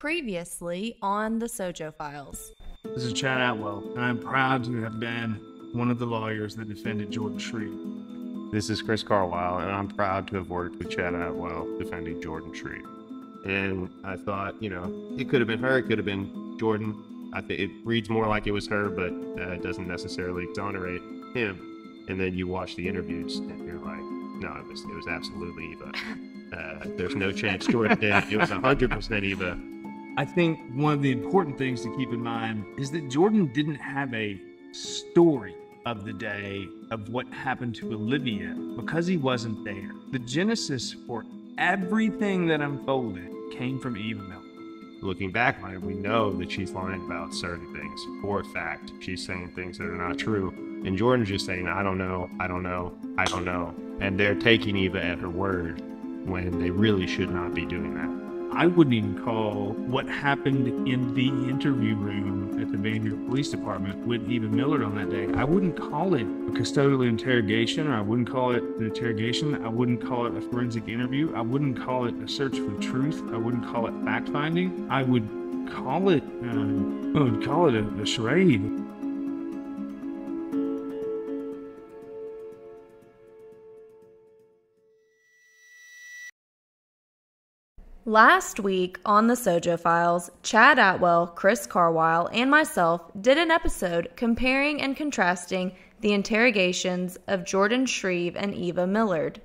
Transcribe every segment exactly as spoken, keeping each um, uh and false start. Previously on The Sojo Files. This is Chad Atwell, and I'm proud to have been one of the lawyers that defended Jordan Shreeve. This is Chris Carlisle, and I'm proud to have worked with Chad Atwell defending Jordan Shreeve. And I thought, you know, it could have been her, it could have been Jordan. I think it reads more like it was her, but uh, it doesn't necessarily exonerate him. And then you watch the interviews, and you're like, no, it was, it was absolutely Eva. Uh, there's no chance Jordan did. It was one hundred percent Eva. I think one of the important things to keep in mind is that Jordan didn't have a story of the day of what happened to Olivia because he wasn't there. The genesis for everything that unfolded came from Eva Millard. Looking back on it, we know that she's lying about certain things for a fact. She's saying things that are not true. And Jordan's just saying, I don't know, I don't know, I don't know. And they're taking Eva at her word when they really should not be doing that. I wouldn't even call what happened in the interview room at the Van Buren Police Department with Eva Millard on that day. I wouldn't call it a custodial interrogation, or I wouldn't call it an interrogation. I wouldn't call it a forensic interview. I wouldn't call it a search for truth. I wouldn't call it fact-finding. I would call it, um, I would call it a, a charade. Last week on The Sojo Files, Chad Atwell, Chris Carlisle, and myself did an episode comparing and contrasting the interrogations of Jordan Shreeve and Eva Millard.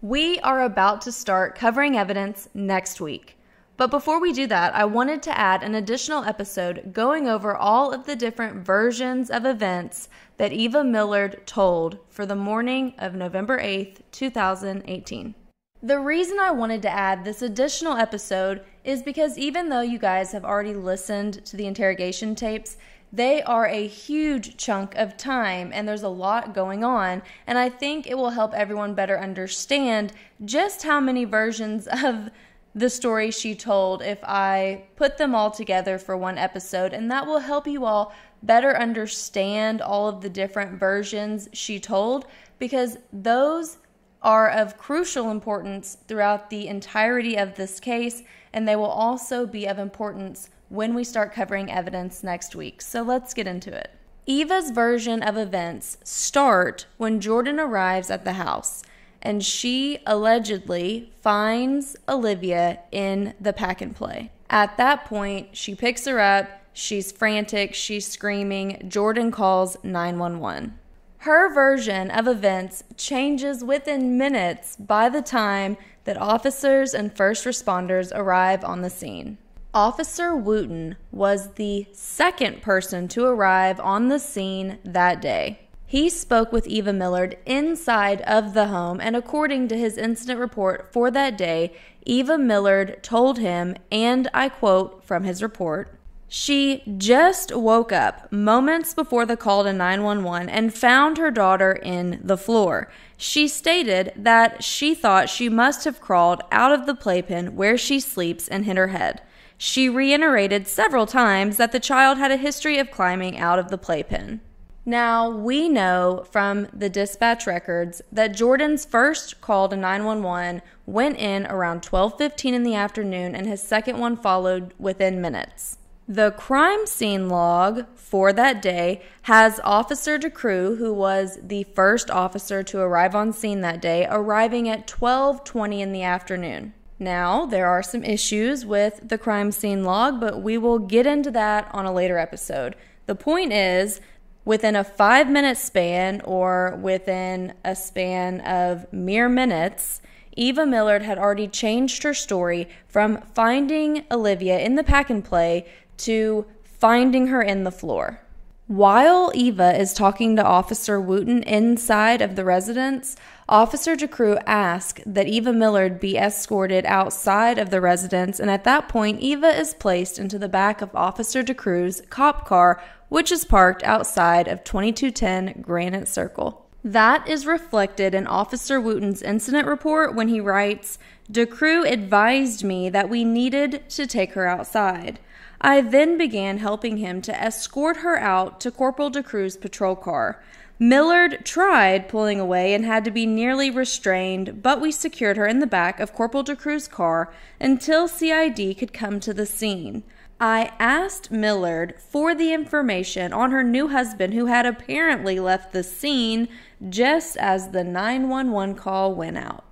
We are about to start covering evidence next week. But before we do that, I wanted to add an additional episode going over all of the different versions of events that Eva Millard told for the morning of November eighth, two thousand eighteen. The reason I wanted to add this additional episode is because even though you guys have already listened to the interrogation tapes, they are a huge chunk of time and there's a lot going on, and I think it will help everyone better understand just how many versions of the story she told if I put them all together for one episode, and that will help you all better understand all of the different versions she told, because those are of crucial importance throughout the entirety of this case, and they will also be of importance when we start covering evidence next week. So let's get into it. Eva's version of events start when Jordan arrives at the house, and she allegedly finds Olivia in the pack and play. At that point, she picks her up, she's frantic, she's screaming, Jordan calls nine one one. Her version of events changes within minutes by the time that officers and first responders arrive on the scene. Officer Wooten was the second person to arrive on the scene that day. He spoke with Eva Millard inside of the home, and according to his incident report for that day, Eva Millard told him, and I quote from his report, "She just woke up moments before the call to nine one one and found her daughter in the floor. She stated that she thought she must have crawled out of the playpen where she sleeps and hit her head. She reiterated several times that the child had a history of climbing out of the playpen." Now, we know from the dispatch records that Jordan's first call to nine one one went in around twelve fifteen in the afternoon, and his second one followed within minutes. The crime scene log for that day has Officer DeCrew, who was the first officer to arrive on scene that day, arriving at twelve twenty in the afternoon. Now, there are some issues with the crime scene log, but we will get into that on a later episode. The point is, within a five-minute span, or within a span of mere minutes, Eva Millard had already changed her story from finding Olivia in the pack and play to finding her in the floor. While Eva is talking to Officer Wooten inside of the residence, Officer DeCrew asks that Eva Millard be escorted outside of the residence, and at that point, Eva is placed into the back of Officer DeCrew's cop car, which is parked outside of twenty-two ten Granite Circle. That is reflected in Officer Wooten's incident report when he writes, "DeCrew advised me that we needed to take her outside. I then began helping him to escort her out to Corporal DeCrew's patrol car. Millard tried pulling away and had to be nearly restrained, but we secured her in the back of Corporal DeCrew's car until C I D could come to the scene. I asked Millard for the information on her new husband, who had apparently left the scene just as the nine one one call went out.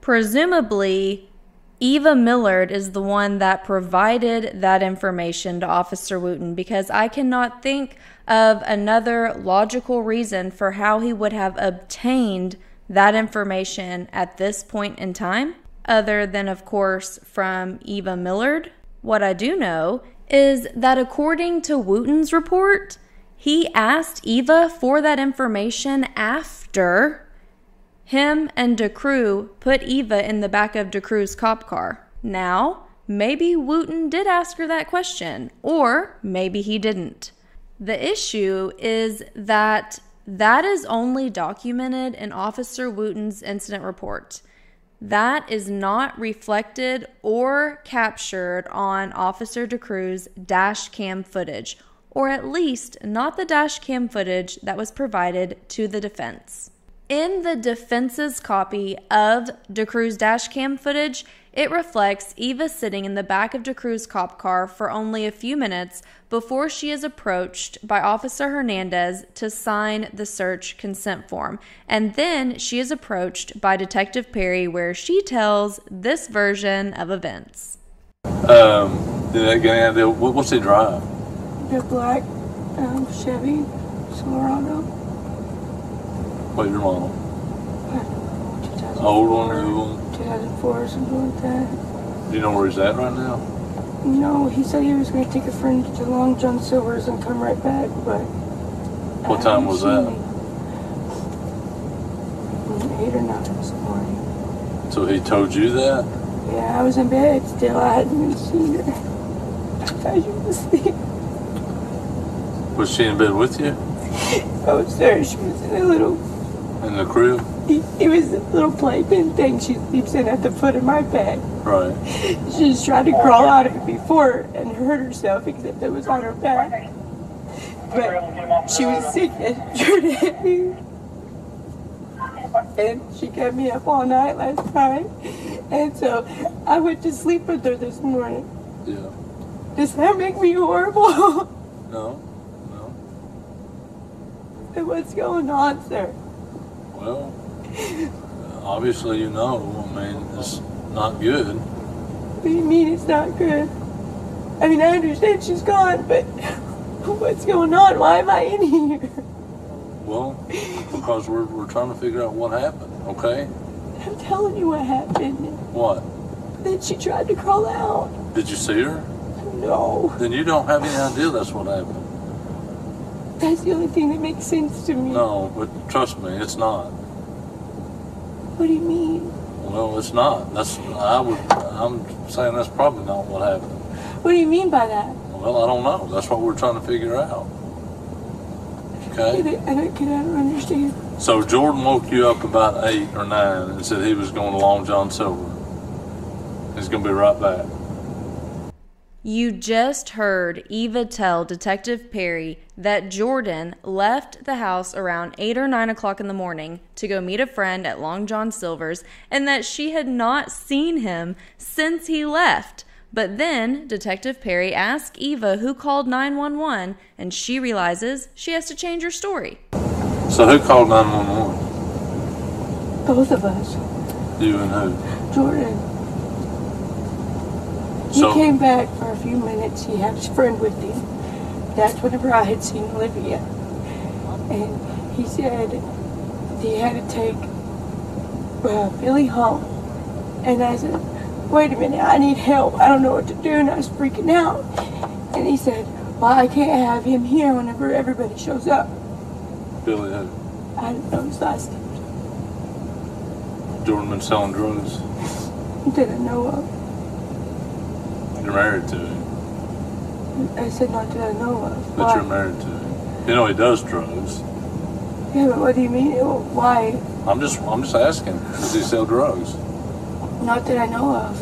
Presumably, Eva Millard is the one that provided that information to Officer Wooten, because I cannot think of another logical reason for how he would have obtained that information at this point in time, other than, of course, from Eva Millard. What I do know is that according to Wooten's report, he asked Eva for that information after him and DeCrew put Eva in the back of DeCrew's cop car. Now, maybe Wooten did ask her that question, or maybe he didn't. The issue is that that is only documented in Officer Wooten's incident report. That is not reflected or captured on Officer DeCruz's dash cam footage, or at least not the dash cam footage that was provided to the defense. In the defense's copy of DeCruz's dash cam footage, it reflects Eva sitting in the back of DeCruz's cop car for only a few minutes before she is approached by Officer Hernandez to sign the search consent form. And then she is approached by Detective Perry, where she tells this version of events. Um, did I get out of what's the drive? The black um, Chevy Silverado. What's your model? What? Old one or new one? two thousand four or something like that. Do you know where he's at right now? No, he said he was going to take a friend to Long John Silver's and come right back, but... What I time was that? eight or nine this morning. So he told you that? Yeah, I was in bed still. I hadn't even seen her. I thought you were asleep. Was she in bed with you? I was there. She was in a little... In the crib? It, it was a little playpen thing she sleeps in at the foot of my bed. Right. She just tried to crawl out of it before and hurt herself, except it was on her back. But she was sick and tried to hit me. And she kept me up all night last time. And so I went to sleep with her this morning. Yeah. Does that make me horrible? No. No. And what's going on, sir? Well, obviously, you know, I mean, it's not good. What do you mean it's not good? I mean, I understand she's gone, but what's going on? Why am I in here? Well, because we're, we're trying to figure out what happened, okay? I'm telling you what happened. What? That she tried to crawl out. Did you see her? No. Then you don't have any idea that's what happened. That's the only thing that makes sense to me. No, but trust me, it's not. What do you mean? Well, it's not. That's I would. I'm saying that's probably not what happened. What do you mean by that? Well, I don't know. That's what we're trying to figure out. Okay. I don't, I don't, I don't understand. So Jordan woke you up about eight or nine and said he was going to Long John Silver. He's going to be right back. You just heard Eva tell Detective Perry that Jordan left the house around eight or nine o'clock in the morning to go meet a friend at Long John Silver's, and that she had not seen him since he left. But then Detective Perry asked Eva who called nine one one, and she realizes she has to change her story. So who called nine one one? Both of us. You and who? Jordan. He so, came back for a few minutes. He had his friend with him. That's whenever I had seen Olivia. And he said he had to take uh, Billy home. And I said, wait a minute, I need help. I don't know what to do. And I was freaking out. And he said, well, I can't have him here whenever everybody shows up. Billy had... I don't know his last name. Jordan been selling drugs? Didn't know of. You're married to him. I said not that I know of. But why? You're married to him. You know he does drugs. Yeah, but what do you mean? Why? I'm just I'm just asking. Does he sell drugs? Not that I know of.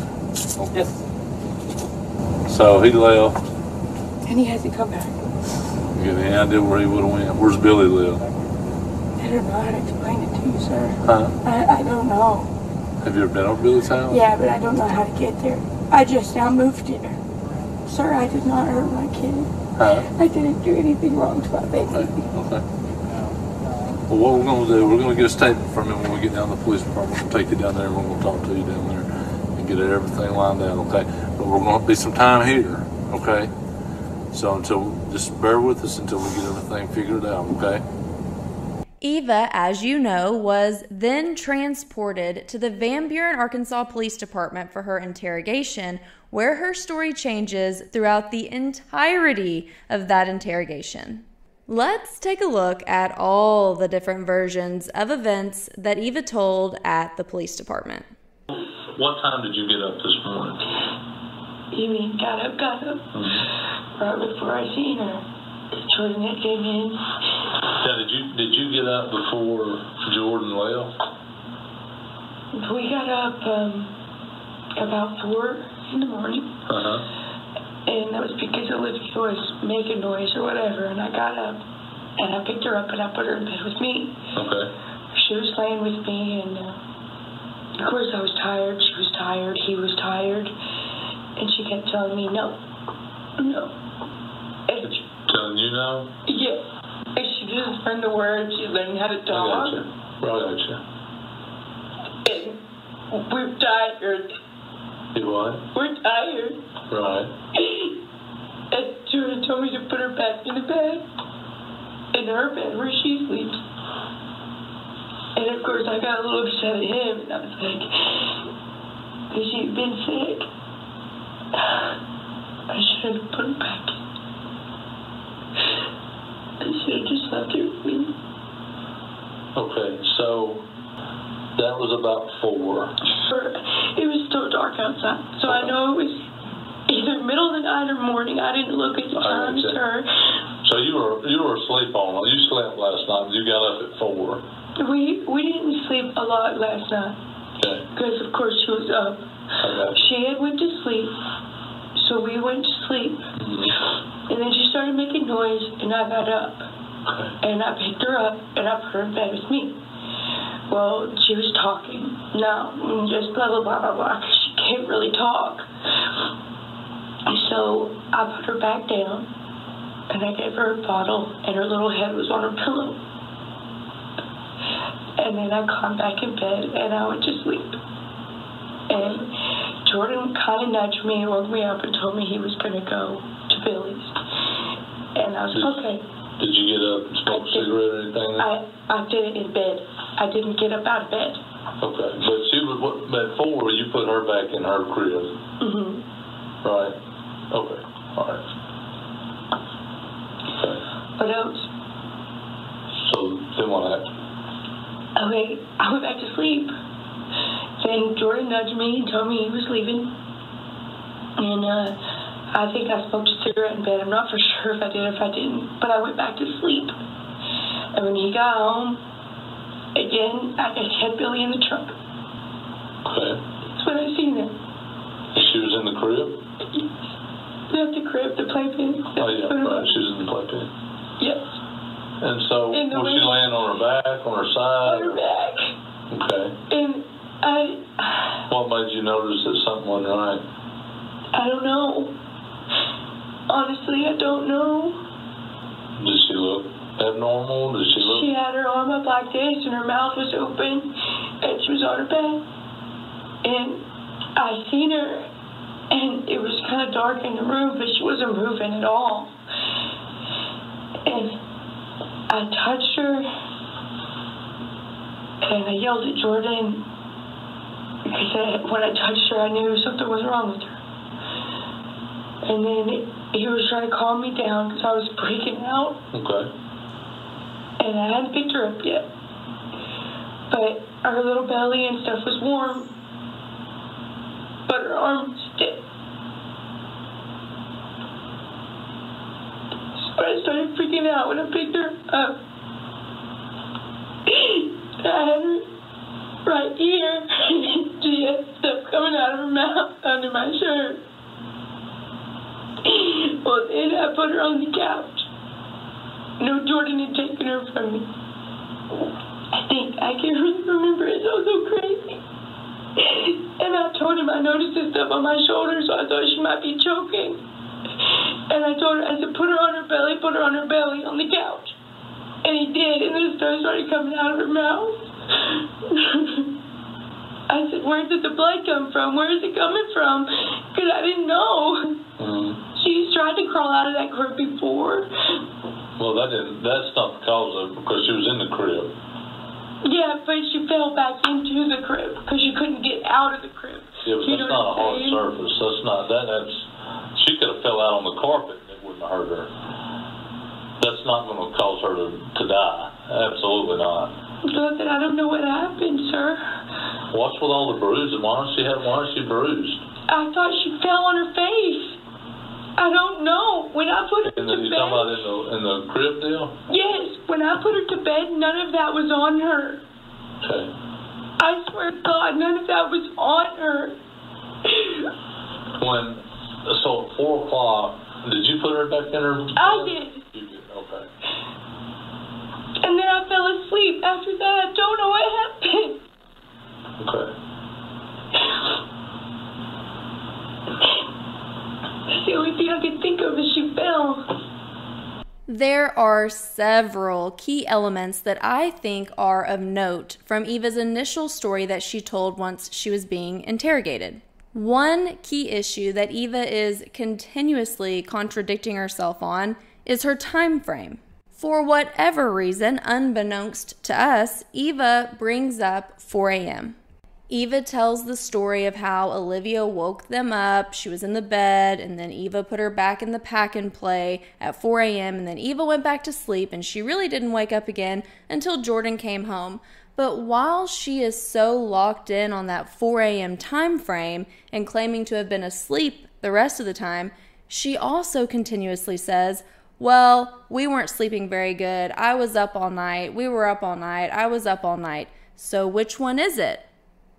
Okay. Yes. So he left. And he hasn't come back. You got any idea where he would have went? Where's Billy live? I don't know how to explain it to you, sir. Huh? I, I don't know. Have you ever been over Billy's house? Yeah, but I don't know how to get there. I just now moved here. Sir, I did not hurt my kid. Huh? I didn't do anything wrong to my baby. Okay, okay. Well, what we're going to do, we're going to get a statement from him when we get down to the police department. We'll take you down there and we're going to talk to you down there and get everything lined out, okay? But we're going to be some time here, okay? So until, just bear with us until we get everything figured out, okay? Eva, as you know, was then transported to the Van Buren, Arkansas Police Department for her interrogation, where her story changes throughout the entirety of that interrogation. Let's take a look at all the different versions of events that Eva told at the police department. What time did you get up this morning? You mean got up, got up? Mm-hmm. Right before I seen her. Jordan had came in. Now, did you did you get up before Jordan left? We got up um, about four in the morning. Uh huh. And that was because Olivia was making noise or whatever, and I got up and I picked her up and I put her in bed with me. Okay. She was laying with me, and uh, of course I was tired. She was tired. He was tired, and she kept telling me no, no. Telling you now? Yeah. She just learned the words. She learned how to talk. I got you. Well, I got you. And we're tired. You what? We're tired. Right. And Jordan told me to put her back in the bed. In her bed where she sleeps. And of course, I got a little upset at him. And I was like, because she'd been sick. I should have put her back in. I should have just left her with me. Okay, so that was about four. It was still dark outside, so okay. I know it was either middle of the night or morning. I didn't look at the time, okay. Sir. So you were you were asleep all night. You slept last night. You got up at four. We we didn't sleep a lot last night. Okay. Because of course she was up. Okay. She had went to sleep. So we went to sleep, mm-hmm. And then she started making noise, and I got up, okay. And I picked her up, and I put her in bed with me. Well, she was talking, no, just blah, blah, blah, blah, blah, she can't really talk. So I put her back down, and I gave her a bottle, and her little head was on her pillow. And then I climbed back in bed, and I went to sleep. And Jordan kind of nudged me, woke me up, and told me he was going to go to Billy's. And I was did, okay. Did you get up and smoke a cigarette or anything? I, I did it in bed. I didn't get up out of bed. Okay. But she was, at four, you put her back in her crib. Mm-hmm. Right. Okay. All right. Okay. What else? So, then what happened? Okay. I went back to sleep. Then Jordan nudged me and told me he was leaving. And uh, I think I smoked a cigarette in bed. I'm not for sure if I did or if I didn't. But I went back to sleep. And when he got home, again, I just had Billy in the truck. Okay. That's when I seen her. She was in the crib? Not the crib, the playpen. Oh, yeah, right. She was in the playpen. Yes. And so, and was she laying on her back, on her side? On her back. Okay. And I... What made you notice that something wasn't right? I don't know. Honestly, I don't know. Did she look abnormal? Did she look... She had her arm up like this, and her mouth was open, and she was on her bed. And I seen her, and it was kind of dark in the room, but she wasn't moving at all. And I touched her... And I yelled at Jordan because I, when I touched her, I knew something was wrong with her. And then he was trying to calm me down because I was freaking out. Okay. And I hadn't picked her up yet. But her little belly and stuff was warm. But her arm was stiff. So I started freaking out when I picked her up. I had her right here. She had stuff coming out of her mouth under my shirt. Well, then I put her on the couch. No, Jordan had taken her from me. I think I can really remember it. It was so crazy. And I told him I noticed this stuff on my shoulder, so I thought she might be choking. And I told her, I said, put her on her belly, put her on her belly on the couch. And he did, and this stuff started coming out of her mouth. I said, where did the blood come from? Where is it coming from? Because I didn't know. Mm. She's tried to crawl out of that crib before. Well, that didn't, that's not the cause of it, because she was in the crib. Yeah, but she fell back into the crib because she couldn't get out of the crib. Yeah, but you that's not a hard surface. That's not, that, that's, she could have fell out on the carpet and it wouldn't have hurt her. That's not going to cause her to, to die. Absolutely not. So I said, I don't know what happened, sir. What's with all the bruising? Why don't she have, why is she bruised? I thought she fell on her face. I don't know. When I put her to bed... You talking about in the, in the crib deal? Yes. When I put her to bed, none of that was on her. Okay. I swear to God, none of that was on her. When... So, at four o'clock, did you put her back in her bed? I did. You did. Okay. And then I fell asleep. After that, I don't know what happened. Okay. The only thing I could think of is she fell. There are several key elements that I think are of note from Eva's initial story that she told once she was being interrogated. One key issue that Eva is continuously contradicting herself on is her time frame. For whatever reason, unbeknownst to us, Eva brings up four A M Eva tells the story of how Olivia woke them up, she was in the bed, and then Eva put her back in the pack and play at four A M, and then Eva went back to sleep, and she really didn't wake up again until Jordan came home. But while she is so locked in on that four A M time frame and claiming to have been asleep the rest of the time, she also continuously says, well, we weren't sleeping very good, I was up all night, we were up all night, I was up all night. So which one is it?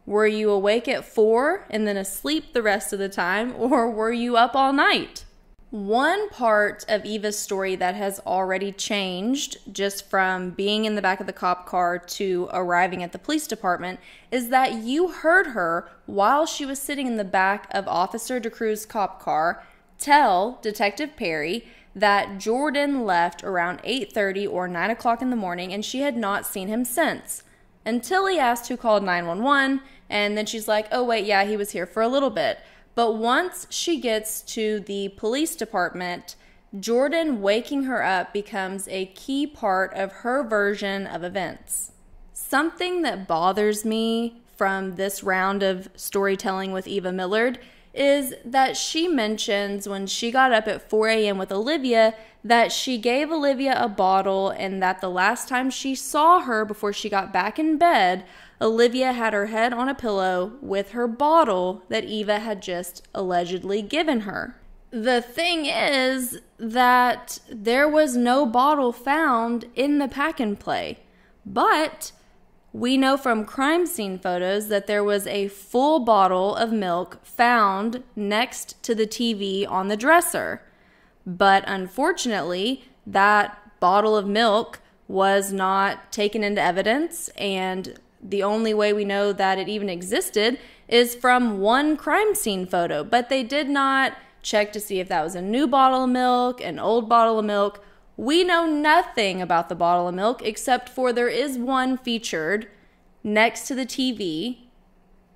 Were you awake at four and then asleep the rest of the time, or were you up all night? One part of Eva's story that has already changed just from being in the back of the cop car to arriving at the police department is that you heard her while she was sitting in the back of Officer DeCruz's cop car tell Detective Perry that Jordan left around eight thirty or nine o'clock in the morning and she had not seen him since. Until he asked who called nine one one, and then she's like, oh wait, yeah, he was here for a little bit. But once she gets to the police department, Jordan waking her up becomes a key part of her version of events. Something that bothers me from this round of storytelling with Eva Millard is that she mentions when she got up at four A M with Olivia that she gave Olivia a bottle and that the last time she saw her before she got back in bed, Olivia had her head on a pillow with her bottle that Eva had just allegedly given her. The thing is that there was no bottle found in the pack and play, but we know from crime scene photos that there was a full bottle of milk found next to the T V on the dresser. But unfortunately, that bottle of milk was not taken into evidence, and the only way we know that it even existed is from one crime scene photo. But they did not check to see if that was a new bottle of milk, an old bottle of milk. We know nothing about the bottle of milk except for there is one featured next to the T V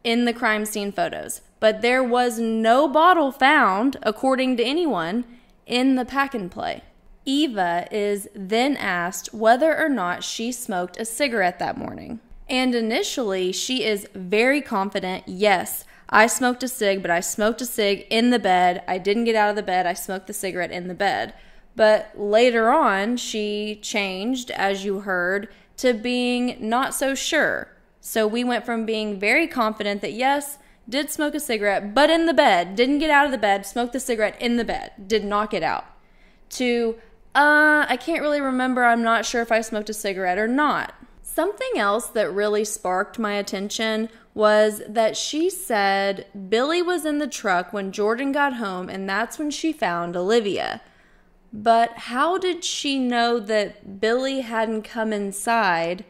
in the crime scene photos. But there was no bottle found, according to anyone, in the pack and play. Eva is then asked whether or not she smoked a cigarette that morning. And initially, she is very confident, yes, I smoked a cig, but I smoked a cig in the bed. I didn't get out of the bed. I smoked the cigarette in the bed. But later on, she changed, as you heard, to being not so sure. So we went from being very confident that, yes, did smoke a cigarette, but in the bed, didn't get out of the bed, smoked the cigarette in the bed, did not get out, to, uh, I can't really remember, I'm not sure if I smoked a cigarette or not. Something else that really sparked my attention was that she said Billy was in the truck when Jordan got home, and that's when she found Olivia. But how did she know that Billy hadn't come inside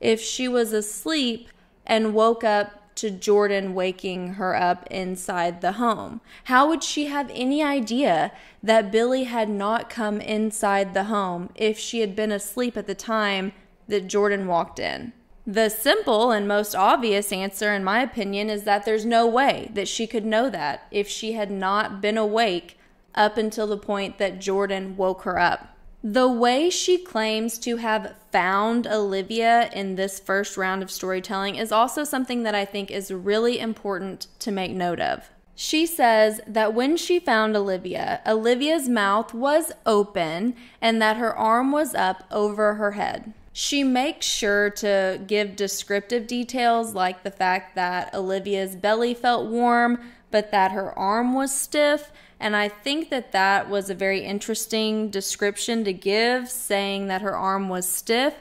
if she was asleep and woke up to Jordan waking her up inside the home. How would she have any idea that Billy had not come inside the home if she had been asleep at the time that Jordan walked in? The simple and most obvious answer, in my opinion, is that there's no way that she could know that if she had not been awake up until the point that Jordan woke her up. The way she claims to have found Olivia in this first round of storytelling is also something that I think is really important to make note of. She says that when she found Olivia, Olivia's mouth was open and that her arm was up over her head. She makes sure to give descriptive details like the fact that Olivia's belly felt warm, but that her arm was stiff. And I think that that was a very interesting description to give, saying that her arm was stiff,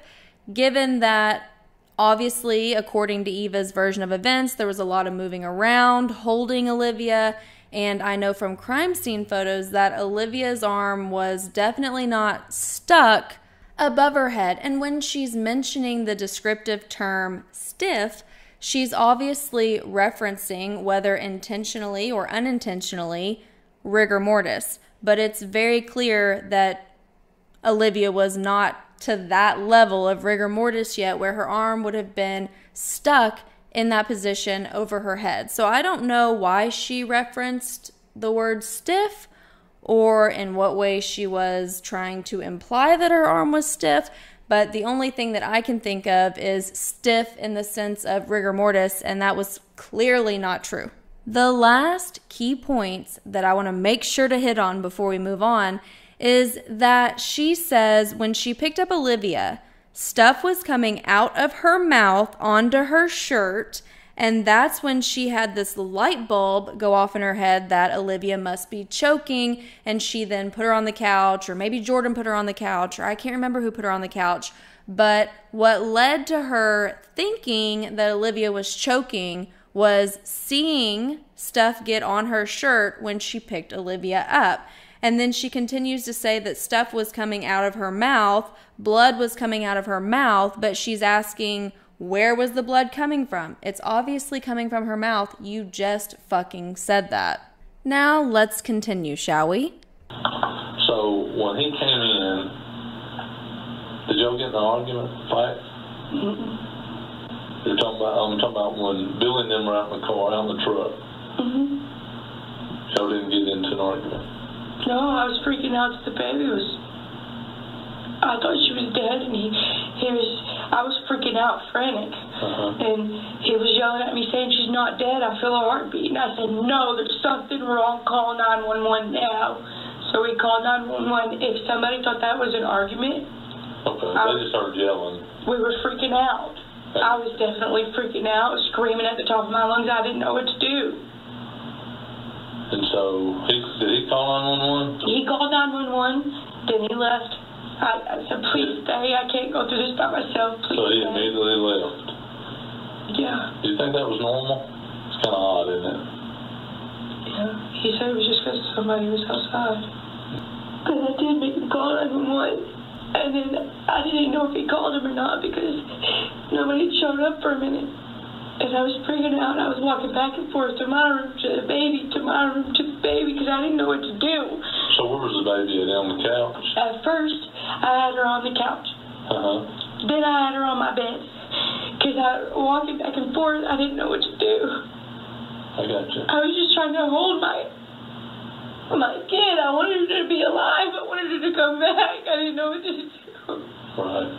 given that obviously, according to Eva's version of events, there was a lot of moving around, holding Olivia. And I know from crime scene photos that Olivia's arm was definitely not stuck above her head. And when she's mentioning the descriptive term stiff, she's obviously referencing, whether intentionally or unintentionally, rigor mortis. But it's very clear that Olivia was not to that level of rigor mortis yet, where her arm would have been stuck in that position over her head. So I don't know why she referenced the word stiff, or in what way she was trying to imply that her arm was stiff, but the only thing that I can think of is stiff in the sense of rigor mortis, and that was clearly not true. The last key points that I want to make sure to hit on before we move on is that she says when she picked up Olivia, stuff was coming out of her mouth onto her shirt, and that's when she had this light bulb go off in her head that Olivia must be choking, and she then put her on the couch, or maybe Jordan put her on the couch, or I can't remember who put her on the couch. But what led to her thinking that Olivia was choking was seeing stuff get on her shirt when she picked Olivia up. And then she continues to say that stuff was coming out of her mouth, blood was coming out of her mouth, but she's asking, where was the blood coming from? It's obviously coming from her mouth. You just fucking said that. Now let's continue, shall we? So when he came in, did y'all get in an argument, fight? Mm-hmm. You're talking about, I'm talking about when Billy and them were out in the car, out in the truck. Mm-hmm. Y'all didn't get into an argument? No, I was freaking out that the baby was... I thought she was dead, and he, he was, I was freaking out, frantic. Uh-huh. And he was yelling at me saying, she's not dead, I feel a heartbeat. And I said, no, there's something wrong, call nine one one now. So we called nine one one. If somebody thought that was an argument, okay, I, they just started yelling. We were freaking out. Okay. I was definitely freaking out, screaming at the top of my lungs. I didn't know what to do. And so, he, did he call nine one one? He called nine one one, then he left. I, I said, please stay. I can't go through this by myself. Please so he stay. Immediately left. Yeah. Do you think that was normal? It's kind of odd, isn't it? Yeah. He said it was just because somebody was outside. Because I did make him call nine one one. And then I didn't know if he called him or not because nobody showed up for a minute. And I was freaking out. I was walking back and forth to my room, to the baby, to my room, to the baby, because I didn't know what to do. So where was the baby at? On the couch? At first, I had her on the couch. Uh-huh. Then I had her on my bed. Because I was walking back and forth, I didn't know what to do. I gotcha. I was just trying to hold my my kid. I wanted her to be alive. I wanted her to come back. I didn't know what to do. Right.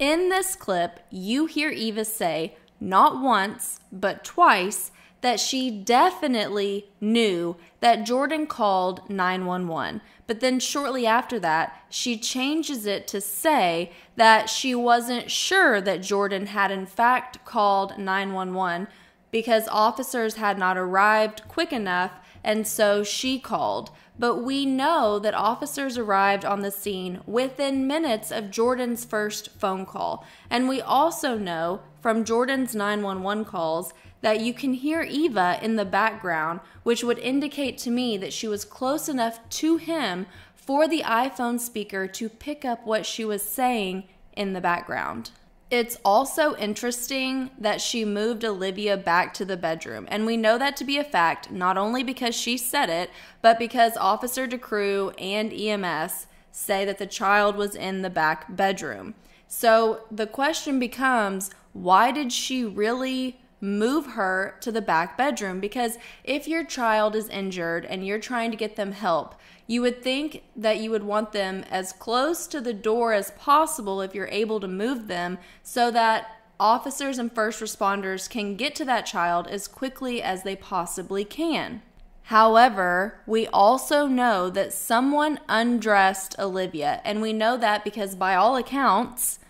In this clip, you hear Eva say, not once, but twice, that she definitely knew that Jordan called nine one one. But then shortly after that, she changes it to say that she wasn't sure that Jordan had in fact called nine one one because officers had not arrived quick enough, and so she called. But we know that officers arrived on the scene within minutes of Jordan's first phone call. And we also know from Jordan's nine one one calls that you can hear Eva in the background, which would indicate to me that she was close enough to him for the iPhone speaker to pick up what she was saying in the background. it's also interesting that she moved Olivia back to the bedroom. And we know that to be a fact, not only because she said it, but because Officer DeCrew and E M S say that the child was in the back bedroom. So the question becomes, why did she really move her to the back bedroom? Because if your child is injured and you're trying to get them help, you would think that you would want them as close to the door as possible if you're able to move them, so that officers and first responders can get to that child as quickly as they possibly can. However, we also know that someone undressed Olivia, and we know that because by all accounts,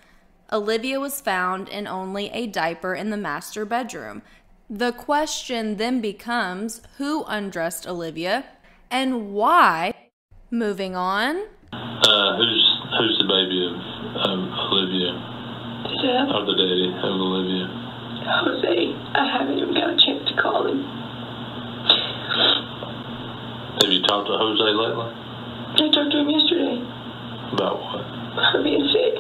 Olivia was found in only a diaper in the master bedroom. The question then becomes, who undressed Olivia? And why? Moving on. Uh, who's who's the baby of um, Olivia? Yeah. Or the daddy of Olivia? Jose. I haven't even got a chance to call him. Have you talked to Jose lately? I talked to him yesterday. About what? About being sick.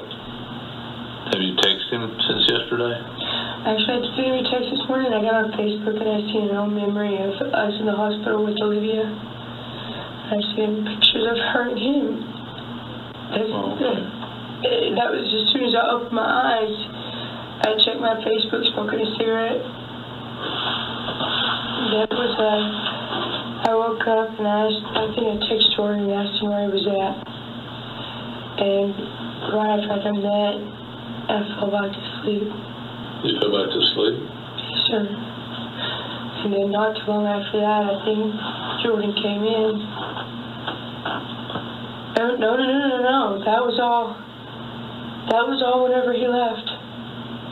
Have you texted him since yesterday? I actually had to send him a text this morning. I got on Facebook and I seen an old memory of us in the hospital with Olivia. I've seen pictures of her and him. Oh, okay. That was as soon as I opened my eyes. I checked my Facebook, smoking a cigarette. That was uh, I woke up and I, asked, I think I texted Jordan and asked him where he was at. And right after I done that, I fell back to sleep. You fell back to sleep? Yes, sir. And then not too long after that, I think Jordan came in. No, no, no, no, no, that was all, that was all whenever he left.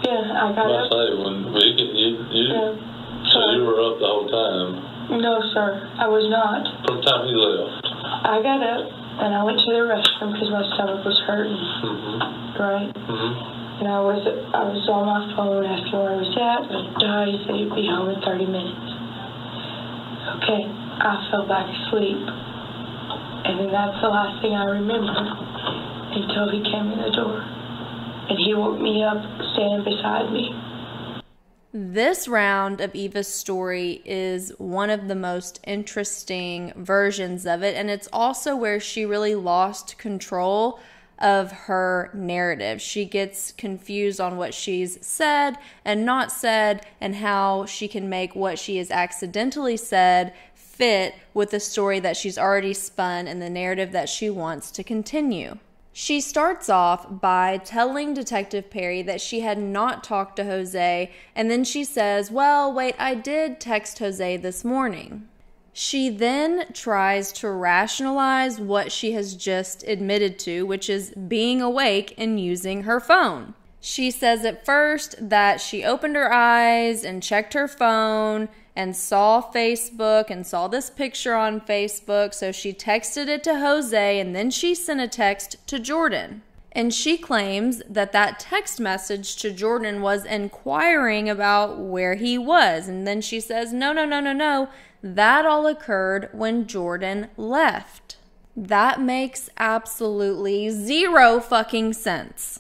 Yeah, I got well, up. I say, when we get, you, you, yeah. So you were up the whole time? No, sir, I was not. From the time he left? I got up, and I went to the restroom because my stomach was hurting, mm-hmm. right? Mm-hmm. And I was, I was on my phone asking where I was at, and he said he'd be home in thirty minutes. Okay, I fell back asleep. And then that's the last thing I remember until he came in the door. And he woke me up standing beside me. This round of Eva's story is one of the most interesting versions of it. And it's also where she really lost control of her narrative. She gets confused on what she's said and not said, and how she can make what she has accidentally said fit with the story that she's already spun and the narrative that she wants to continue. She starts off by telling Detective Perry that she had not talked to Jose, and then she says, well, wait, I did text Jose this morning. She then tries to rationalize what she has just admitted to, which is being awake and using her phone. She says at first that she opened her eyes and checked her phone and saw Facebook and saw this picture on Facebook. So she texted it to Jose, and then she sent a text to Jordan. And she claims that that text message to Jordan was inquiring about where he was. And then she says, no, no, no, no, no. That all occurred when Jordan left. That makes absolutely zero fucking sense.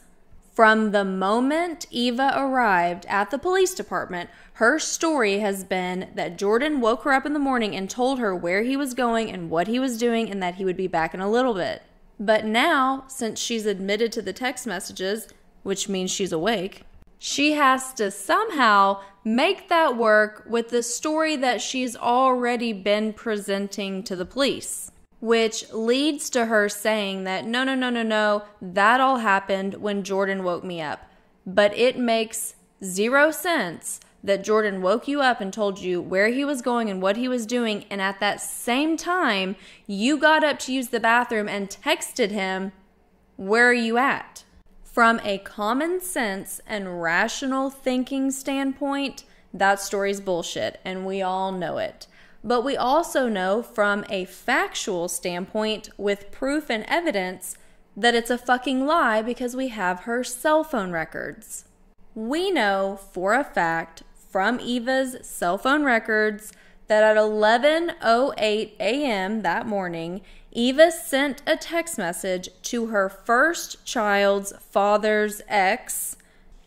From the moment Eva arrived at the police department, her story has been that Jordan woke her up in the morning and told her where he was going and what he was doing, and that he would be back in a little bit. But now, since she's admitted to the text messages, which means she's awake, she has to somehow make that work with the story that she's already been presenting to the police. Which leads to her saying that, no, no, no, no, no, that all happened when Jordan woke me up. But it makes zero sense that Jordan woke you up and told you where he was going and what he was doing, and at that same time, you got up to use the bathroom and texted him, where are you at? From a common sense and rational thinking standpoint, that story's bullshit, and we all know it. But we also know from a factual standpoint with proof and evidence that it's a fucking lie, because we have her cell phone records. We know for a fact from Eva's cell phone records that at eleven oh eight a m that morning, Eva sent a text message to her first child's father's ex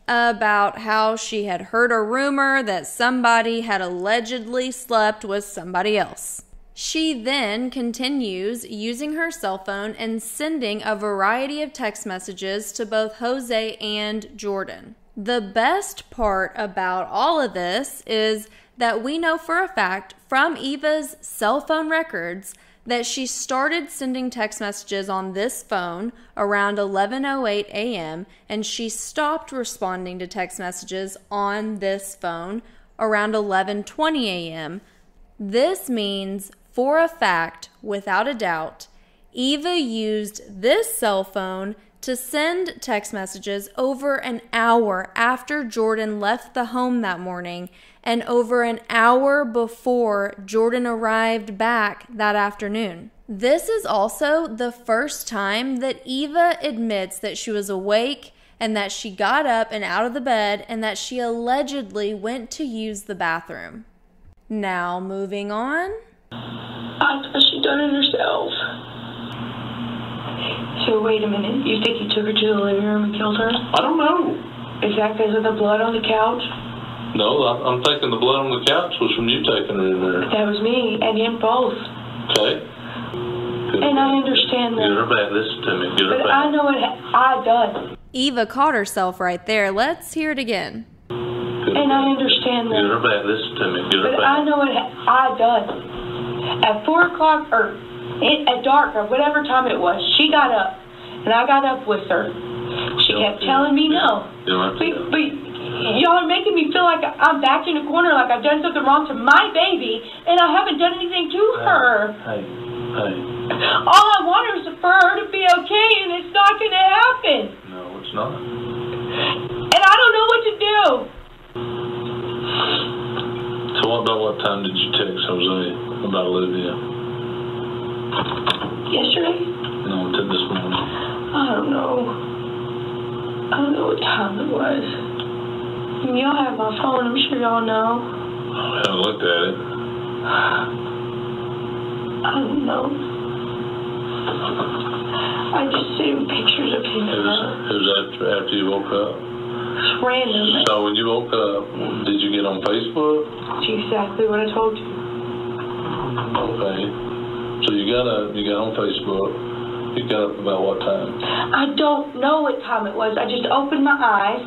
about how she had heard a rumor that somebody had allegedly slept with somebody else. She then continues using her cell phone and sending a variety of text messages to both Jose and Jordan. The best part about all of this is that we know for a fact from Eva's cell phone records that she started sending text messages on this phone around eleven oh eight a m and she stopped responding to text messages on this phone around eleven twenty a m This means, for a fact, without a doubt, Eva used this cell phone to send text messages over an hour after Jordan left the home that morning and over an hour before Jordan arrived back that afternoon. This is also the first time that Eva admits that she was awake and that she got up and out of the bed and that she allegedly went to use the bathroom. Now, moving on. That's what she done it herself. So wait a minute, you think you took her to the living room and killed her? I don't know. Is that because of the blood on the couch? No, I, I'm thinking the blood on the couch was from you taking her in there. That was me, and him both. Okay. Good. And I understand that. Get her back, listen to me, get her back. But I know what I done. Eva caught herself right there. Let's hear it again. Good. And I understand that. Get her back, listen to me, get her back. But I know what I done. At four o'clock, or... It, at dark or whatever time it was, she got up, and I got up with her. She kept telling me no. But, but y'all are making me feel like I'm back in a corner, like I've done something wrong to my baby, and I haven't done anything to her. Hey, hey. All I want is for her to be okay, and it's not going to happen. No, it's not. And I don't know what to do. So about what time did you text Jose about Olivia? Yesterday? No, to this morning. I don't know. I don't know what time it was. Y'all have my phone, I'm sure y'all know. I haven't looked at it. I don't know. I just seen pictures of him. It was, it was after, after you woke up? It's random. So when you woke up, did you get on Facebook? That's exactly what I told you. Okay. So you got up, you got on Facebook, you got up about what time? I don't know what time it was. I just opened my eyes,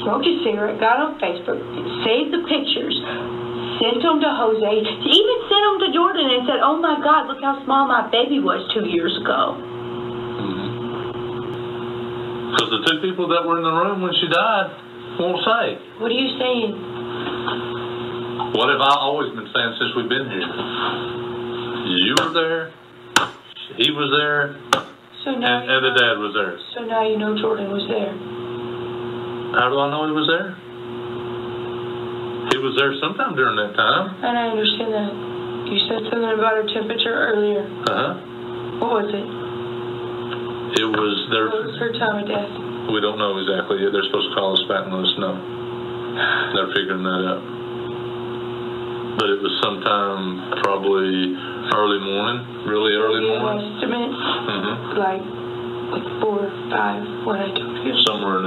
smoked a cigarette, got on Facebook, saved the pictures, sent them to Jose, even sent them to Jordan and said, oh my God, look how small my baby was two years ago. Because the two people that were in the room when she died won't say. What are you saying? What have I always been saying since we've been here? You were there, he was there, so now and, and the dad was there. So now you know Jordan was there. How do I know he was there? He was there sometime during that time. And I understand that. You said something about her temperature earlier. Uh-huh. What was it? It was their... What was her time of death? We don't know exactly yet. They're supposed to call us back and let us know. They're figuring that out. But it was sometime probably early morning, really early morning. Estimate? Mm-hmm. Like four, five, what I told you. Somewhere in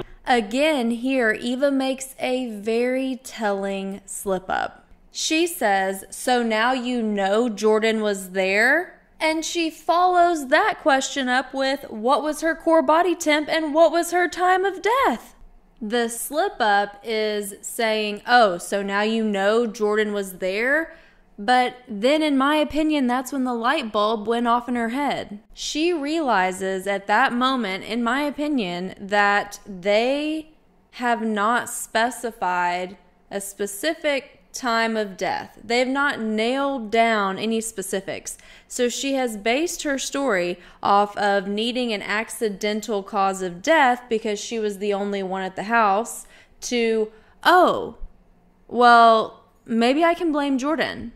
there. Again, here, Eva makes a very telling slip-up. She says, so now you know Jordan was there? And she follows that question up with, what was her core body temp and what was her time of death? The slip-up is saying, oh, so now you know Jordan was there? But then, in my opinion, that's when the light bulb went off in her head. She realizes at that moment, in my opinion, that they have not specified a specific time of death. They have not nailed down any specifics. So she has based her story off of needing an accidental cause of death because she was the only one at the house to, oh, well, maybe I can blame Jordan.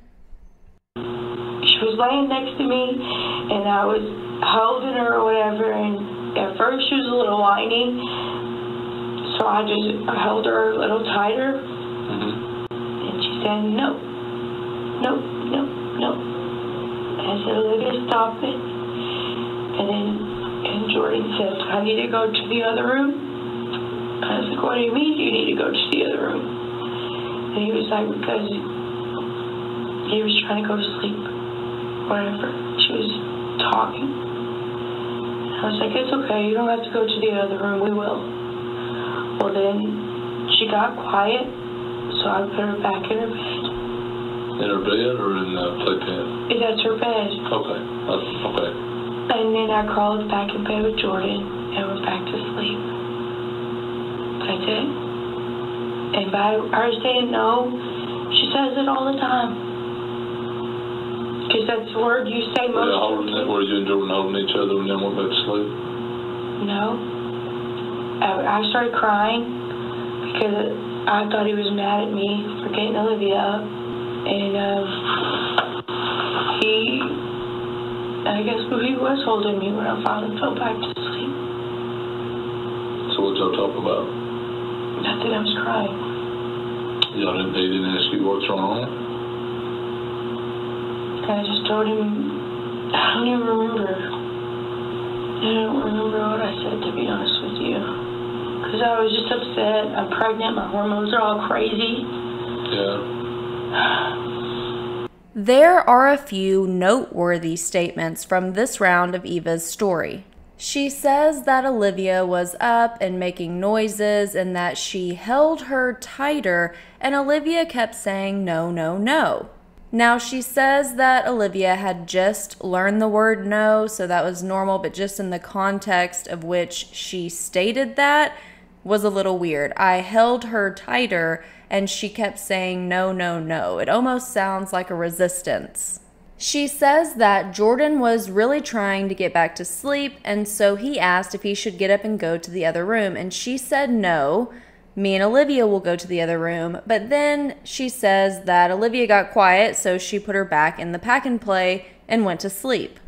She was laying next to me, and I was holding her or whatever, and at first she was a little whiny, so I just I held her a little tighter, and she said, no, no, no, no. And I said, Olivia, stop it. And then and Jordan said, I need to go to the other room, I was like, what do you mean do you need to go to the other room? And he was like, because he was trying to go to sleep, whatever. She was talking. I was like, it's okay, you don't have to go to the other room, we will. Well, then she got quiet, so I put her back in her bed. In her bed or in the playpen? That's her bed. Okay, uh, okay. And then I crawled back in bed with Jordan and went back to sleep. That's it. And by her saying no, she says it all the time. Because that's the word you say most. Yeah, holding that, were you and Jordan holding each other and then went back to sleep? No. I, I started crying because I thought he was mad at me for getting Olivia up. And uh, he, I guess he was holding me when I finally fell back to sleep. So what y'all talking about? Nothing, I was crying. Y'all didn't, they didn't ask you what's wrong? I just told him, I don't even remember. I don't remember what I said, to be honest with you. Because I was just upset. I'm pregnant. My hormones are all crazy. Yeah. There are a few noteworthy statements from this round of Eva's story. She says that Olivia was up and making noises and that she held her tighter, and Olivia kept saying, no, no, no. Now, she says that Olivia had just learned the word no, so that was normal, but just in the context of which she stated that was a little weird. I held her tighter, and she kept saying no, no, no. It almost sounds like a resistance. She says that Jordan was really trying to get back to sleep, and so he asked if he should get up and go to the other room, and she said no. Me and Olivia will go to the other room, but then she says that Olivia got quiet, so she put her back in the pack and play and went to sleep.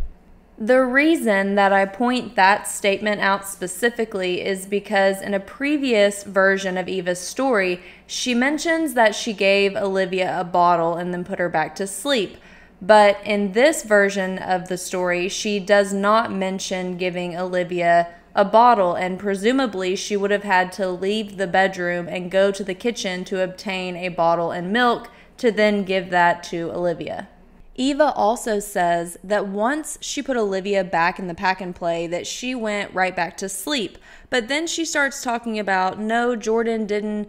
The reason that I point that statement out specifically is because in a previous version of Eva's story, she mentions that she gave Olivia a bottle and then put her back to sleep. But in this version of the story, she does not mention giving Olivia a bottle, and presumably she would have had to leave the bedroom and go to the kitchen to obtain a bottle and milk to then give that to Olivia. Eva also says that once she put Olivia back in the pack and play that she went right back to sleep, but then she starts talking about, no, Jordan didn't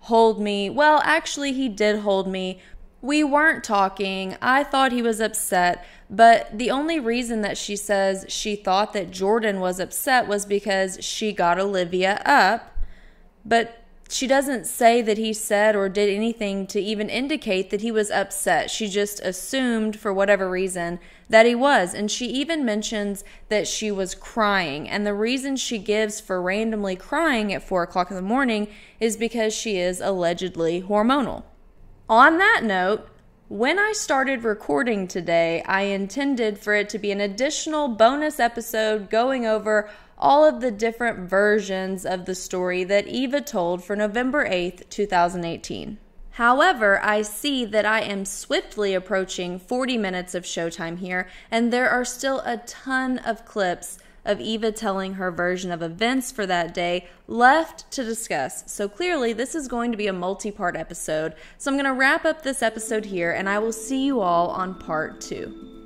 hold me. Well, actually he did hold me. We weren't talking. I thought he was upset, but the only reason that she says she thought that Jordan was upset was because she got Olivia up, but she doesn't say that he said or did anything to even indicate that he was upset. She just assumed, for whatever reason, that he was, and she even mentions that she was crying, and the reason she gives for randomly crying at four o'clock in the morning is because she is allegedly hormonal. On that note, when I started recording today, I intended for it to be an additional bonus episode going over all of the different versions of the story that Eva told for November eighth, two thousand eighteen. However, I see that I am swiftly approaching forty minutes of showtime here, and there are still a ton of clips of Eva telling her version of events for that day left to discuss. So clearly this is going to be a multi-part episode. So I'm going to wrap up this episode here, and I will see you all on part two.